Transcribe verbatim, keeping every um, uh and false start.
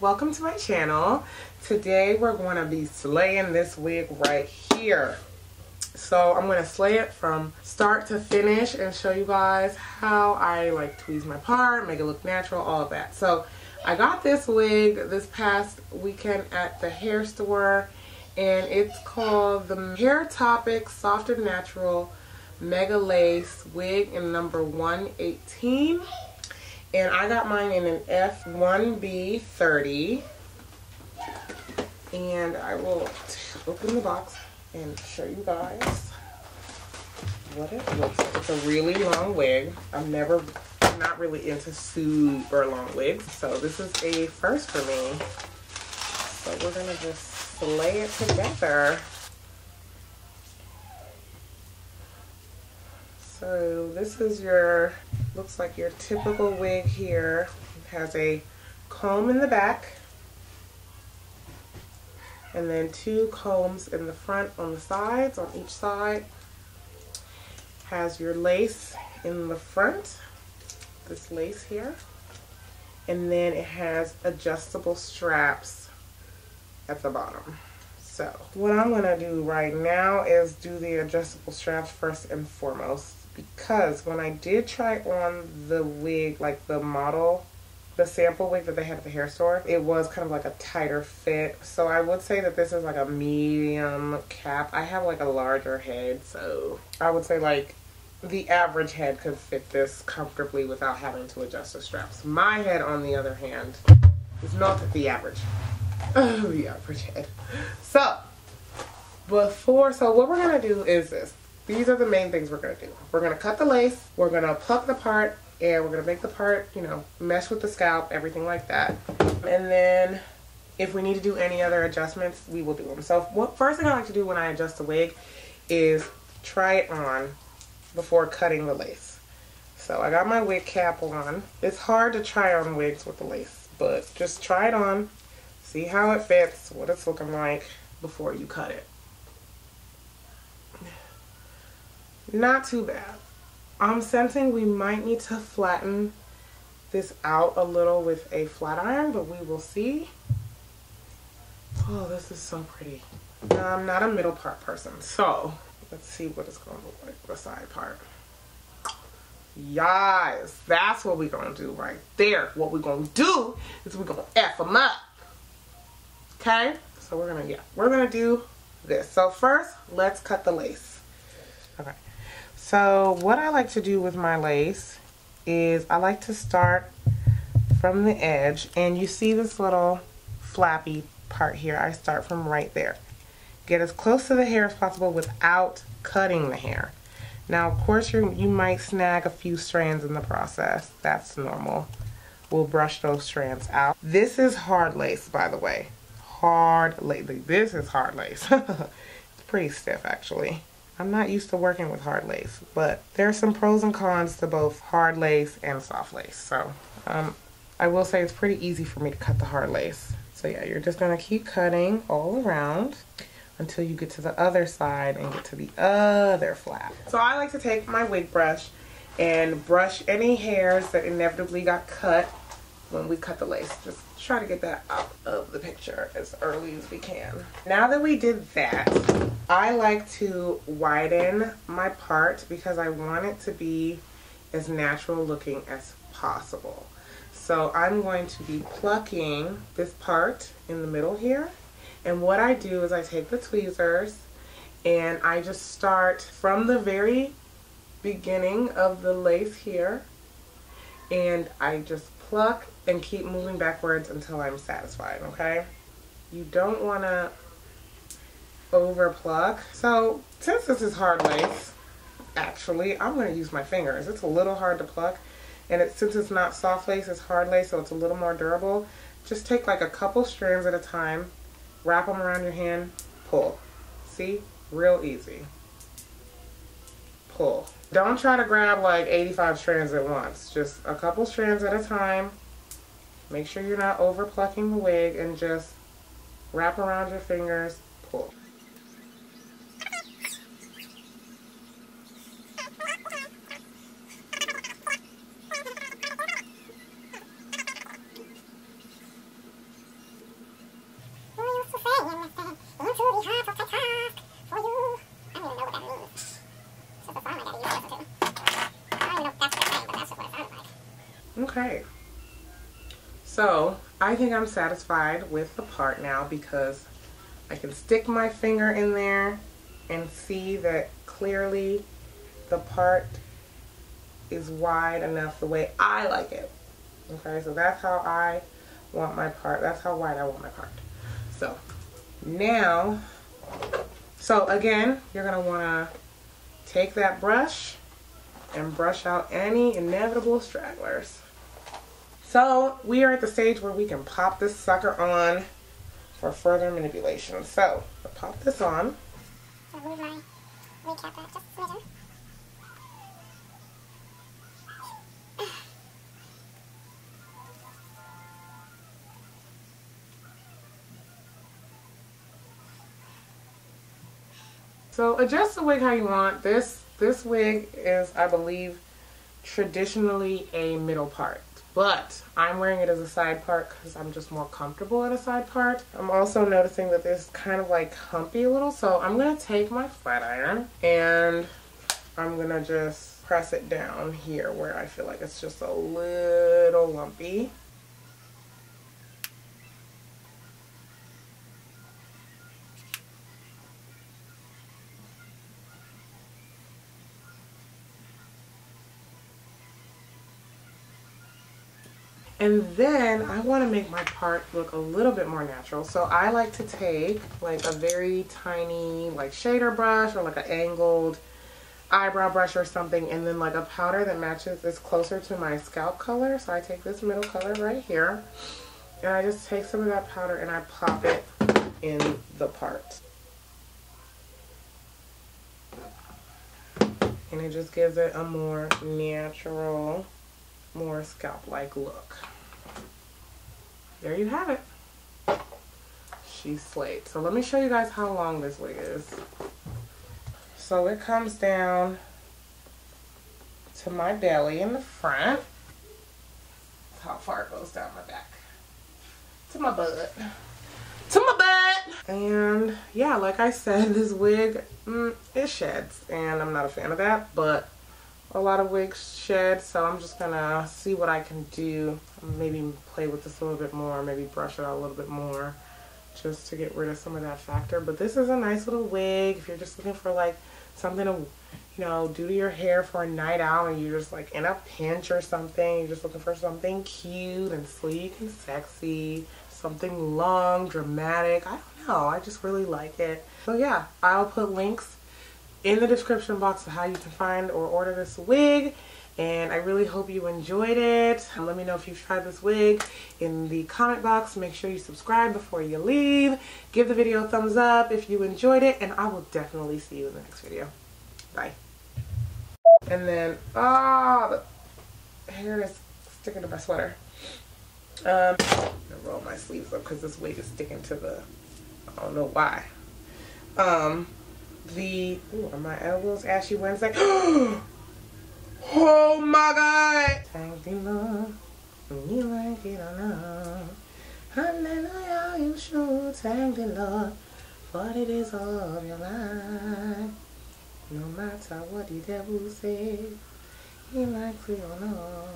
Welcome to my channel. Today we're going to be slaying this wig right here. So I'm going to slay it from start to finish and show you guys how I like tweeze my part, make it look natural, all of that. So I got this wig this past weekend at the hair store, and it's called the Hair Topic Soft and Natural Mega Lace Wig in number one eighteen. And I got mine in an F one B thirty. And I will open the box and show you guys what it looks like. It's a really long wig. I'm never, not really into super long wigs. So this is a first for me. So we're gonna just slay it together. So this is your, looks like your typical wig here. It has a comb in the back and then two combs in the front on the sides, on each side. Has your lace in the front, this lace here. And then it has adjustable straps at the bottom. So what I'm gonna do right now is do the adjustable straps first and foremost, because when I did try on the wig, like the model, the sample wig that they had at the hair store, it was kind of like a tighter fit. So I would say that this is like a medium cap. I have like a larger head, so I would say like the average head could fit this comfortably without having to adjust the straps. My head, on the other hand, is not the average. Oh, the average head. So, before, so what we're gonna do is this. These are the main things we're gonna do. We're gonna cut the lace, we're gonna pluck the part, and we're gonna make the part, you know, mesh with the scalp, everything like that. And then, if we need to do any other adjustments, we will do them. So, what, first thing I like to do when I adjust the wig is try it on before cutting the lace. So, I got my wig cap on. It's hard to try on wigs with the lace, but just try it on. See how it fits, what it's looking like before you cut it. Not too bad. I'm sensing we might need to flatten this out a little with a flat iron, but we will see. Oh, this is so pretty. I'm not a middle part person, so let's see what it's gonna look like, the side part. Yes, that's what we're gonna do right there. What we're gonna do is we're gonna F them up. Okay, so we're gonna, yeah, we're gonna do this. So first, let's cut the lace. Okay, so what I like to do with my lace is I like to start from the edge, and you see this little flappy part here. I start from right there. Get as close to the hair as possible without cutting the hair. Now, of course, you you might snag a few strands in the process. That's normal. We'll brush those strands out. This is hard lace, by the way. Hard lace. This is hard lace. It's pretty stiff, actually. I'm not used to working with hard lace, but there's some pros and cons to both hard lace and soft lace. So um, I will say it's pretty easy for me to cut the hard lace. So yeah, you're just gonna keep cutting all around until you get to the other side and get to the other flap. So I like to take my wig brush and brush any hairs that inevitably got cut when we cut the lace. Just try to get that out of the picture as early as we can. Now that we did that, I like to widen my part because I want it to be as natural looking as possible. So I'm going to be plucking this part in the middle here. And what I do is I take the tweezers and I just start from the very beginning of the lace here, and I just pluck and keep moving backwards until I'm satisfied, okay? You don't want to over pluck. So since this is hard lace, actually, I'm going to use my fingers. It's a little hard to pluck, and it, since it's not soft lace, it's hard lace, so it's a little more durable. Just take like a couple strands at a time, wrap them around your hand, pull. See? Real easy. Pull. Don't try to grab like eighty-five strands at once. Just a couple strands at a time. Make sure you're not over plucking the wig, and just wrap around your fingers, pull. Okay, so I think I'm satisfied with the part now because I can stick my finger in there and see that clearly the part is wide enough the way I like it. Okay, so that's how I want my part. That's how wide I want my part. So now, so again, you're going to want to take that brush and brush out any inevitable stragglers. So we are at the stage where we can pop this sucker on for further manipulation. So I'll pop this on. So move my wig cap back just a little. So adjust the wig how you want. This this wig is, I believe, traditionally a middle part, but I'm wearing it as a side part because I'm just more comfortable at a side part. I'm also noticing that this is kind of like humpy a little, so I'm gonna take my flat iron and I'm gonna just press it down here where I feel like it's just a little lumpy. And then I want to make my part look a little bit more natural. So I like to take like a very tiny like shader brush or like an angled eyebrow brush or something, and then like a powder that matches is closer to my scalp color. So I take this middle color right here and I just take some of that powder and I pop it in the part. And it just gives it a more natural, more scalp-like look. There you have it. She slayed. So let me show you guys how long this wig is. So it comes down to my belly in the front. That's how far it goes down my back. To my butt. To my butt! And yeah, like I said, this wig, mm, it sheds. And I'm not a fan of that, but a lot of wigs shed, so I'm just gonna see what I can do. Maybe play with this a little bit more, maybe brush it out a little bit more just to get rid of some of that factor. But this is a nice little wig if you're just looking for like something to, you know, do to your hair for a night out, and you're just like in a pinch or something, you're just looking for something cute and sleek and sexy, something long, dramatic. I don't know, I just really like it. So yeah, I'll put links in the description box of how you can find or order this wig, and I really hope you enjoyed it. Let me know if you've tried this wig in the comment box. Make sure you subscribe before you leave. Give the video a thumbs up if you enjoyed it, and I will definitely see you in the next video. Bye. And then, oh, the hair is sticking to my sweater. Um, I'm gonna roll my sleeves up because this wig is sticking to the, I don't know why. Um. The, ooh, are my elbows ashy Wednesday? Oh my God! Thank you, Lord. You like it or not. Hallelujah, you should thank the Lord. But it is all of your life. No matter what the devil says, he likes it or not.